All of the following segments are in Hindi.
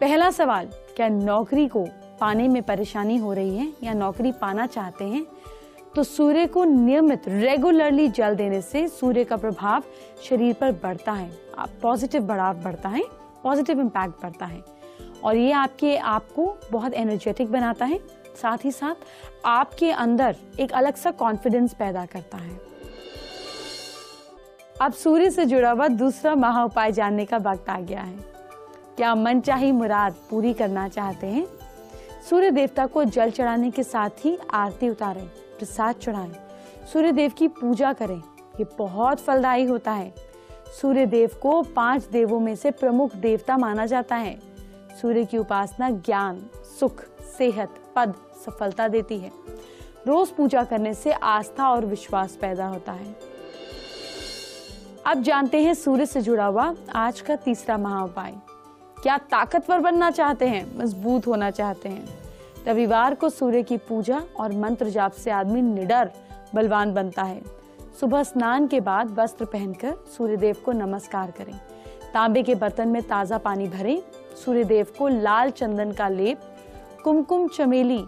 पहला सवाल, क्या नौकरी को पाने में परेशानी हो रही है या नौकरी पाना चाहते हैं? तो सूर्य को नियमित रेगुलरली जल देने से सूर्य का प्रभाव शरीर पर बढ़ता है, पॉजिटिव बढ़ाव बढ़ता है, पॉजिटिव इम्पैक्ट बढ़ता है और ये आपके आपको बहुत एनर्जेटिक बनाता है, साथ ही साथ आपके अंदर एक अलग सा कॉन्फिडेंस पैदा करता है। अब सूर्य से जुड़ा हुआ दूसरा महा उपाय जानने का वक्त आ गया है। क्या मनचाही मुराद पूरी करना चाहते हैं? सूर्य देवता को जल चढ़ाने के साथ ही आरती उतारें, प्रसाद चढ़ाएं, सूर्य देव की पूजा करें, ये बहुत फलदायी होता है। सूर्य देव को 5 देवों में से प्रमुख देवता माना जाता है। सूर्य की उपासना ज्ञान, सुख, सेहत, पद, सफलता देती है। रोज पूजा करने से आस्था और विश्वास पैदा होता है। अब जानते हैं सूर्य से जुड़ा हुआ आज का तीसरा महा उपाय। क्या ताकतवर बनना चाहते हैं, मजबूत होना चाहते हैं? रविवार को सूर्य की पूजा और मंत्र जाप से आदमी निडर बलवान बनता है। सुबह स्नान के बाद वस्त्र पहनकर सूर्यदेव को नमस्कार करें। तांबे के बर्तन में ताज़ा पानी भरें। सूर्यदेव को लाल चंदन का लेप, कुमकुम, चमेली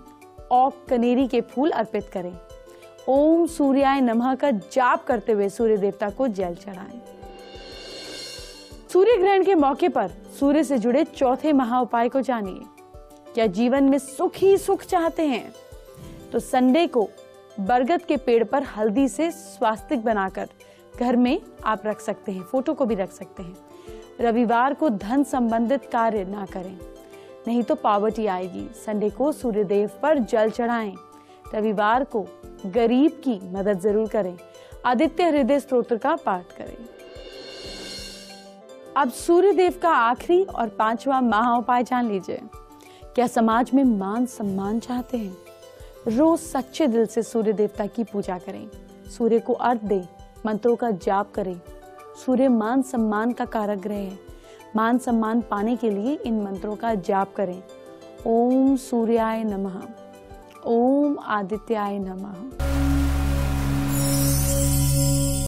और कनेरी के फूल अर्पित करें। ओम सूर्याय नमः का जाप करते हुए सूर्य देवता को जल चढ़ाएं। सूर्य ग्रहण के मौके पर सूर्य से जुड़े चौथे महा उपाय को जानिए। क्या जीवन में सुख ही सुख चाहते हैं? तो संडे को बरगद के पेड़ पर हल्दी से स्वास्तिक बनाकर घर में आप रख सकते हैं, फोटो को भी रख सकते हैं। रविवार को धन संबंधित कार्य ना करें, नहीं तो पावर्टी आएगी। संडे को सूर्यदेव पर जल चढ़ाएं। रविवार को गरीब की मदद जरूर करें। आदित्य हृदय स्तोत्र का पाठ करें। अब सूर्यदेव का आखिरी और पांचवा महा उपाय जान लीजिए। क्या समाज में मान सम्मान चाहते हैं? रोज सच्चे दिल से सूर्य देवता की पूजा करें, सूर्य को अर्घ्य दें, मंत्रों का जाप करें। सूर्य मान सम्मान का कारक ग्रह है। मान सम्मान पाने के लिए इन मंत्रों का जाप करें। ओम सूर्याय नमः, ओम आदित्याय नमः।